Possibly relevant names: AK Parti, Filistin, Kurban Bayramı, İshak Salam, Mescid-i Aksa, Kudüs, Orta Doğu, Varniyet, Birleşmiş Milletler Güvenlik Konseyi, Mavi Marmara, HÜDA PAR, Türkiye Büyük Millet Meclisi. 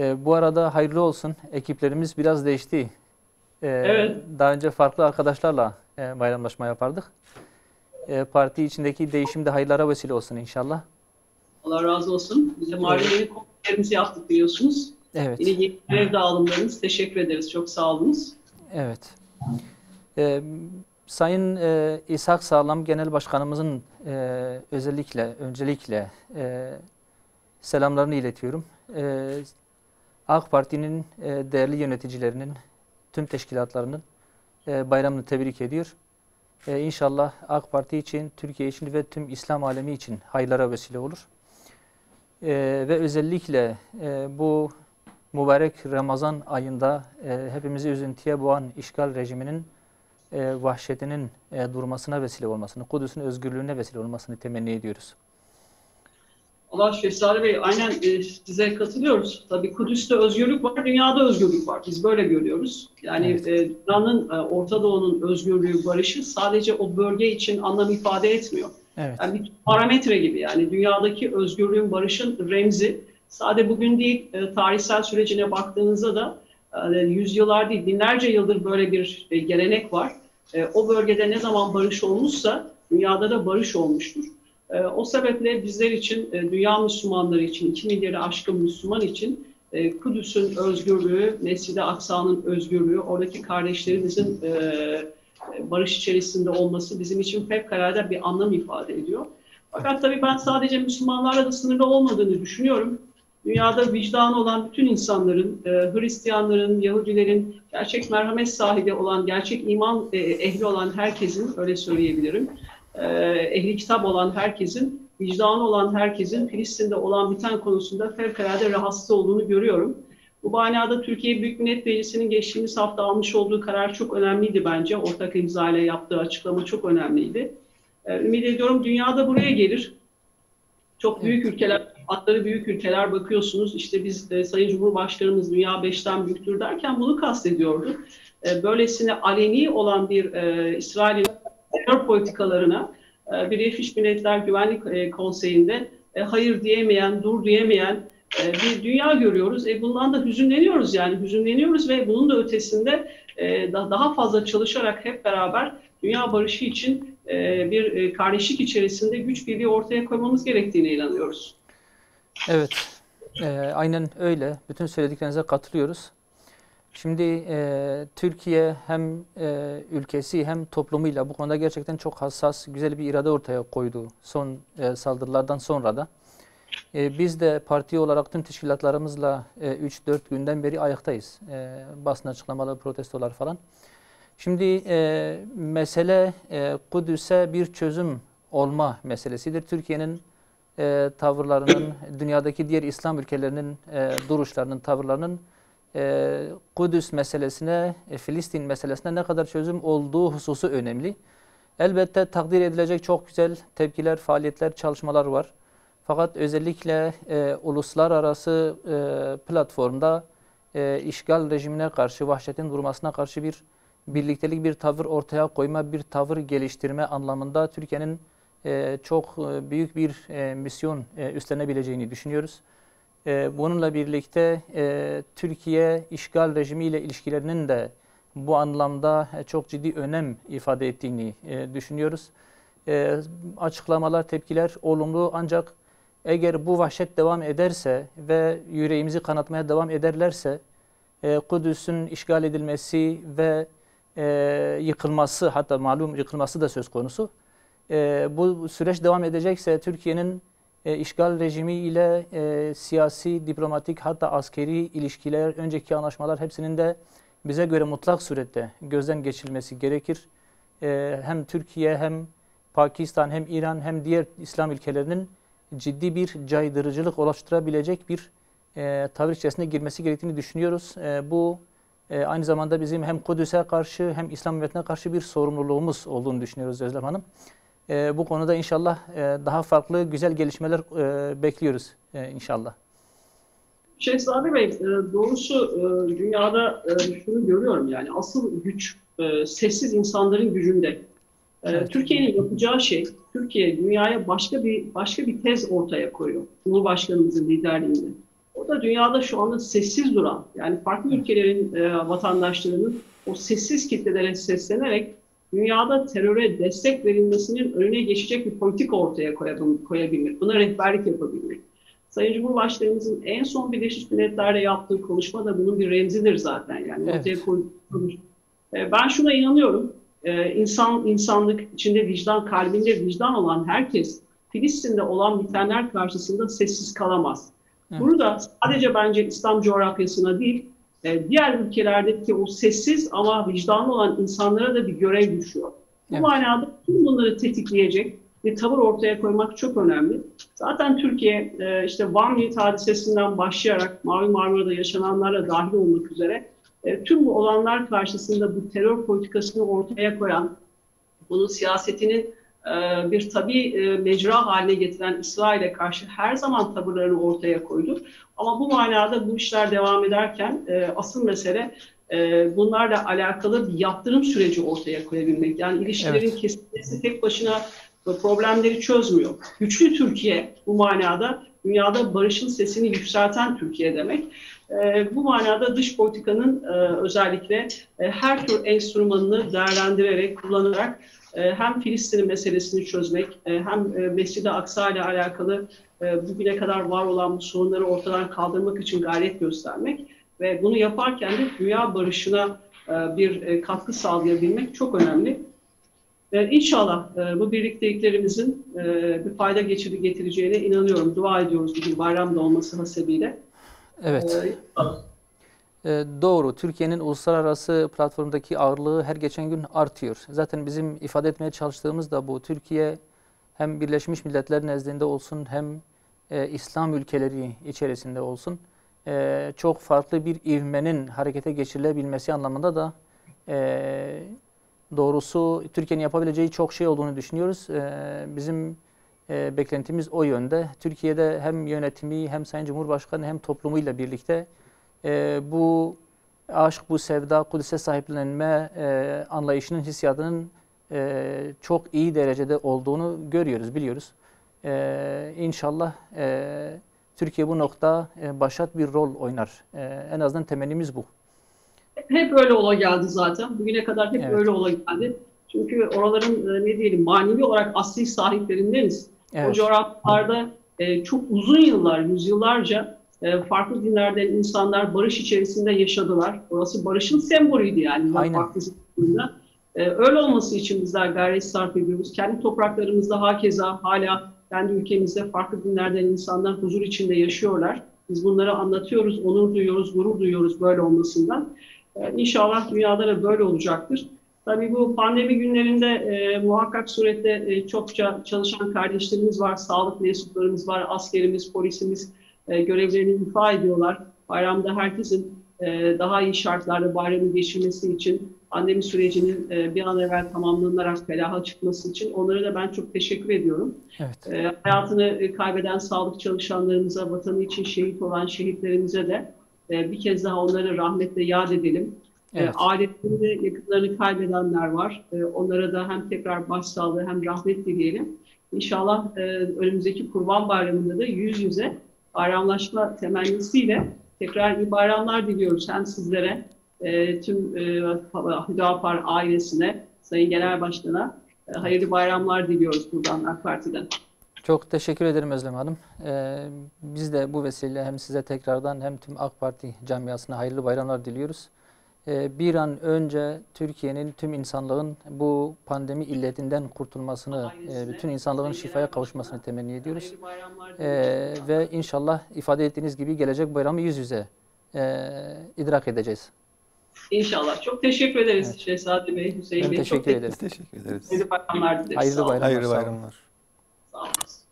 Bu arada hayırlı olsun, ekiplerimiz biraz değişti. Evet. Daha önce farklı arkadaşlarla bayramlaşma yapardık. Parti içindeki değişim de hayırlara vesile olsun inşallah. Allah razı olsun. Bize maliyeyi konuklarımızı yaptık biliyorsunuz. Evet. Yine yeni görev dağılımlarınız. Teşekkür ederiz. Çok sağ olunuz. Evet. Sayın İshak Salam Genel Başkanımızın öncelikle selamlarını iletiyorum. AK Parti'nin değerli yöneticilerinin, tüm teşkilatlarının bayramını tebrik ediyor. İnşallah AK Parti için, Türkiye için ve tüm İslam alemi için hayırlara vesile olur. Ve özellikle bu mübarek Ramazan ayında hepimizi üzüntüye boğan işgal rejiminin vahşetinin durmasına vesile olmasını, Kudüs'ün özgürlüğüne vesile olmasını temenni ediyoruz. Allah Şehzade Bey, aynen size katılıyoruz. Tabii Kudüs'te özgürlük var, dünyada özgürlük var. Biz böyle görüyoruz. Yani dünyanın, Orta Doğu'nun özgürlüğü, barışı sadece o bölge için anlam ifade etmiyor. Evet. Yani bir parametre gibi, yani dünyadaki özgürlüğün, barışın remzi. Sadece bugün değil, tarihsel sürecine baktığınızda da yüzyıllar değil, binlerce yıldır böyle bir gelenek var. O bölgede ne zaman barış olmuşsa dünyada da barış olmuştur. O sebeple bizler için, dünya Müslümanları için, 2 milyarı aşkın Müslüman için Kudüs'ün özgürlüğü, Mescid-i Aksa'nın özgürlüğü, oradaki kardeşlerimizin barış içerisinde olması bizim için fevkalade bir anlam ifade ediyor. Fakat tabii ben sadece Müslümanlarla da sınırlı olmadığını düşünüyorum. Dünyada vicdanı olan bütün insanların, Hristiyanların, Yahudilerin, gerçek merhamet sahibi olan, gerçek iman ehli olan herkesin, öyle söyleyebilirim, ehli kitap olan herkesin, vicdanı olan herkesin Filistin'de olan biten konusunda fevkalade rahatsız olduğunu görüyorum. Bu manada Türkiye Büyük Millet Meclisi'nin geçtiğimiz hafta almış olduğu karar çok önemliydi bence. Ortak imza ile yaptığı açıklama çok önemliydi. Ümit ediyorum dünyada buraya gelir. Çok büyük ülkeler, adları büyük ülkeler bakıyorsunuz. İşte biz Sayın Cumhurbaşkanımız dünya 5'ten büyüktür derken bunu kastediyordu. Böylesine aleni olan bir İsrail'in terör politikalarına Birleşmiş Milletler Güvenlik Konseyi'nde hayır diyemeyen, dur diyemeyen bir dünya görüyoruz. Bundan da hüzünleniyoruz, yani hüzünleniyoruz ve bunun da ötesinde daha fazla çalışarak hep beraber dünya barışı için bir kardeşlik içerisinde güç birliği ortaya koymamız gerektiğine inanıyoruz. Evet, aynen öyle. Bütün söylediklerinize katılıyoruz. Şimdi Türkiye hem ülkesi hem toplumuyla bu konuda gerçekten çok hassas, güzel bir irade ortaya koydu son saldırılardan sonra da. Biz de parti olarak tüm teşkilatlarımızla 3-4 günden beri ayaktayız. Basın açıklamaları, protestolar falan. Şimdi mesele Kudüs'e bir çözüm olma meselesidir. Türkiye'nin tavırlarının, dünyadaki diğer İslam ülkelerinin duruşlarının, tavırlarının Kudüs meselesine, Filistin meselesine ne kadar çözüm olduğu hususu önemli. Elbette takdir edilecek çok güzel tepkiler, faaliyetler, çalışmalar var. Fakat özellikle uluslararası platformda işgal rejimine karşı, vahşetin vurmasına karşı bir birliktelik, bir tavır ortaya koyma, bir tavır geliştirme anlamında Türkiye'nin çok büyük bir misyon üstlenebileceğini düşünüyoruz. Bununla birlikte Türkiye işgal rejimiyle ilişkilerinin de bu anlamda çok ciddi önem ifade ettiğini düşünüyoruz. Açıklamalar, tepkiler olumlu, ancak eğer bu vahşet devam ederse ve yüreğimizi kanatmaya devam ederlerse Kudüs'ün işgal edilmesi ve yıkılması, hatta malum yıkılması da söz konusu. Bu süreç devam edecekse Türkiye'nin işgal rejimi ile siyasi, diplomatik, hatta askeri ilişkiler, önceki anlaşmalar hepsinin de bize göre mutlak surette gözden geçirilmesi gerekir. Hem Türkiye, hem Pakistan, hem İran, hem diğer İslam ülkelerinin ciddi bir caydırıcılık oluşturabilecek bir tavır içerisine girmesi gerektiğini düşünüyoruz. Bu aynı zamanda bizim hem Kudüs'e karşı hem İslam ümmetine karşı bir sorumluluğumuz olduğunu düşünüyoruz Özlem Hanım. Bu konuda inşallah daha farklı güzel gelişmeler bekliyoruz inşallah. Şehzade Bey, doğrusu dünyada şunu görüyorum, yani asıl güç sessiz insanların gücünde. Evet. Türkiye'nin yapacağı şey, Türkiye dünyaya başka bir tez ortaya koyuyor. Cumhurbaşkanımızın liderliğinde. O da dünyada şu anda sessiz duran, yani farklı ülkelerin vatandaşlarının o sessiz kitlelere seslenerek dünyada teröre destek verilmesinin önüne geçecek bir politika ortaya koyabilmek, buna rehberlik yapabilmek. Sayın Cumhurbaşkanımızın en son Birleşmiş Milletler'le yaptığı konuşma da bunun bir remzidir zaten. Yani evet. Ben şuna inanıyorum, insanlık içinde vicdan, kalbinde vicdan olan herkes Filistin'de olan bitenler karşısında sessiz kalamaz. Evet. Bunu da sadece bence İslam coğrafyasına değil, diğer ülkelerdeki o sessiz ama vicdanlı olan insanlara da bir görev düşüyor. Bu evet. manada tüm bunları tetikleyecek bir tavır ortaya koymak çok önemli. Zaten Türkiye işte Varniyet hadisesinden başlayarak Mavi Marmara'da yaşananlara dahil olmak üzere tüm bu olanlar karşısında bu terör politikasını ortaya koyan, bunun siyasetinin bir tabii mecra haline getiren İsrail'e karşı her zaman tavırlarını ortaya koydu. Ama bu manada bu işler devam ederken asıl mesele bunlarla alakalı bir yaptırım süreci ortaya koyabilmek. Yani ilişkilerin evet. kesilmesi tek başına problemleri çözmüyor. Güçlü Türkiye bu manada dünyada barışın sesini yükselten Türkiye demek. Bu manada dış politikanın özellikle her tür enstrümanını değerlendirerek, kullanarak hem Filistin meselesini çözmek, hem Mescid-i Aksa ile alakalı bugüne kadar var olan bu sorunları ortadan kaldırmak için gayret göstermek ve bunu yaparken de dünya barışına bir katkı sağlayabilmek çok önemli. İnşallah bu birlikteliklerimizin bir fayda getireceğine inanıyorum. Dua ediyoruz bugün bayramda olması hasebiyle. Evet. Doğru. Türkiye'nin uluslararası platformdaki ağırlığı her geçen gün artıyor. Zaten bizim ifade etmeye çalıştığımız da bu. Türkiye hem Birleşmiş Milletler nezdinde olsun hem İslam ülkeleri içerisinde olsun çok farklı bir ivmenin harekete geçirilebilmesi anlamında da doğrusu Türkiye'nin yapabileceği çok şey olduğunu düşünüyoruz. Bizim beklentimiz o yönde. Türkiye'de hem yönetimi hem Sayın Cumhurbaşkanı hem toplumuyla birlikte bu aşk, bu sevda, Kudüs'e sahiplenme anlayışının, hissiyatının çok iyi derecede olduğunu görüyoruz, biliyoruz. İnşallah Türkiye bu nokta başat bir rol oynar. En azından temennimiz bu. Hep öyle ola geldi zaten. Bugüne kadar hep evet. öyle ola geldi. Çünkü oraların ne diyelim manevi olarak asli sahiplerindeniz. Evet. O coğrafyalarda çok uzun yıllar, yüzyıllarca farklı dinlerden insanlar barış içerisinde yaşadılar. Orası barışın sembolüydü yani. Aynen. Öyle olması için bizler gayret sarf ediyoruz. Kendi topraklarımızda hakeza hala kendi ülkemizde farklı dinlerden insanlar huzur içinde yaşıyorlar. Biz bunları anlatıyoruz, onur duyuyoruz, gurur duyuyoruz böyle olmasından. İnşallah dünyada da böyle olacaktır. Tabii bu pandemi günlerinde muhakkak surette çokça çalışan kardeşlerimiz var, sağlık mensuplarımız var, askerimiz, polisimiz görevlerini ifa ediyorlar. Bayramda herkesin daha iyi şartlarda bayramı geçirmesi için, pandemi sürecinin bir an evvel tamamlanarak felaha çıkması için onlara da ben çok teşekkür ediyorum. Evet. Hayatını kaybeden sağlık çalışanlarımıza, vatanı için şehit olan şehitlerimize de bir kez daha onları rahmetle yad edelim. Evet. Ailelerini, yakınlarını kaybedenler var. Onlara da hem tekrar başsağlığı hem rahmet dileyelim. İnşallah önümüzdeki Kurban Bayramı'nda da yüz yüze bayramlaşma temennisiyle tekrar iyi bayramlar diliyoruz hem sizlere, tüm HÜDA PAR ailesine, Sayın Genel Başkan'a hayırlı bayramlar diliyoruz buradan AK Parti'den. Çok teşekkür ederim Özlem Hanım. Biz de bu vesileyle hem size tekrardan hem tüm AK Parti camiasına hayırlı bayramlar diliyoruz. Bir an önce Türkiye'nin, tüm insanlığın bu pandemi illetinden kurtulmasını, bütün insanlığın şifaya kavuşmasını temenni ediyoruz. Ve inşallah ifade ettiğiniz gibi gelecek bayramı yüz yüze idrak edeceğiz. İnşallah. Çok teşekkür ederiz evet. Şehzade Bey, Hüseyin Bey. Çok teşekkür ederiz. Hayırlı bayramlar. Hayırlı bayramlar. Sağ olun.